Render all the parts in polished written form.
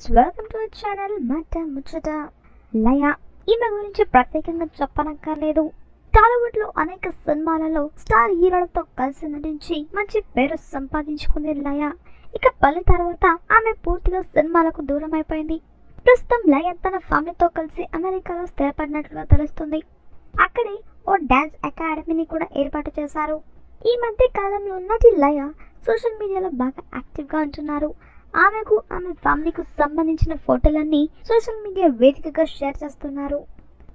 Friends, welcome to our channel Maata Muchata లయ. ఈమె గురించి ప్రత్యేకంగా చెప్పనక్కర్లేదు. టాలీవుడ్ లో అనేక సినిమాలలో స్టార్ హీరోలతో కలిసి నటించి మంచి పేరు సంపాదించుకుంది లయ. ఇక పల్లె తర్వాత ఆమె పూర్తిగా సినిమాలకు దూరం అయిపోయింది. ప్రస్తుతం లయ తన ఫ్యామిలీతో కలిసి అమెరికాలో స్థిరపడినట్లుగా తెలుస్తుంది. అక్కడే ఓ డాన్స్ అకాడమీని కూడా ఏర్పాటు చేశారు. ఈ మధ్య కాలంలో నటి లయ సోషల్ మీడియాలో బాగా యాక్టివ్గా ఉంటున్నారు. ఆమెకు ఆమె ఫ్యామిలీకు సంబంధించిన ఫోటోలన్నీ సోషల్ మీడియా వేదికగా షేర్ చేస్తున్నారు.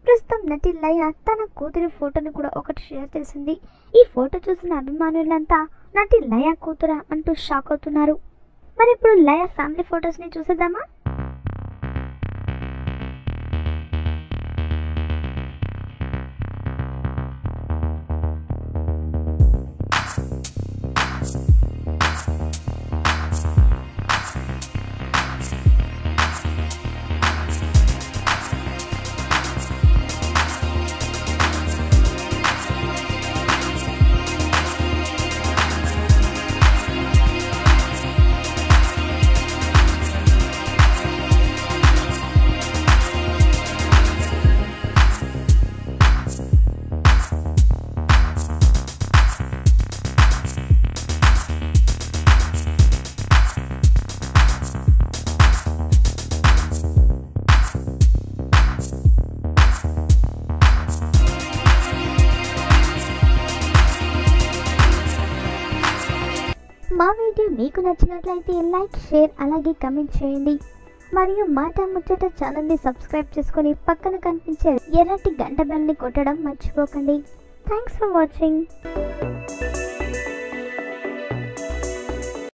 ప్రస్తుతం నటి లయ తన కూతురి ఫోటోను కూడా ఒకటి షేర్ చేసింది. ఈ ఫోటో చూసిన అభిమానులంతా నటి లయ కూతురా అంటూ షాక్ అవుతున్నారు. మరి ఇప్పుడు లయ ఫ్యామిలీ ఫోటోస్ని చూసేద్దామా? మా వీడియో మీకు నచ్చినట్లయితే లైక్, షేర్, అలాగే కమెంట్ చేయండి. మరియు మాట ముచ్చట ఛానల్ని సబ్స్క్రైబ్ చేసుకొని పక్కన కనిపించే ఎర్రటి గంట బెల్ని కొట్టడం మర్చిపోకండి. Thanks for watching.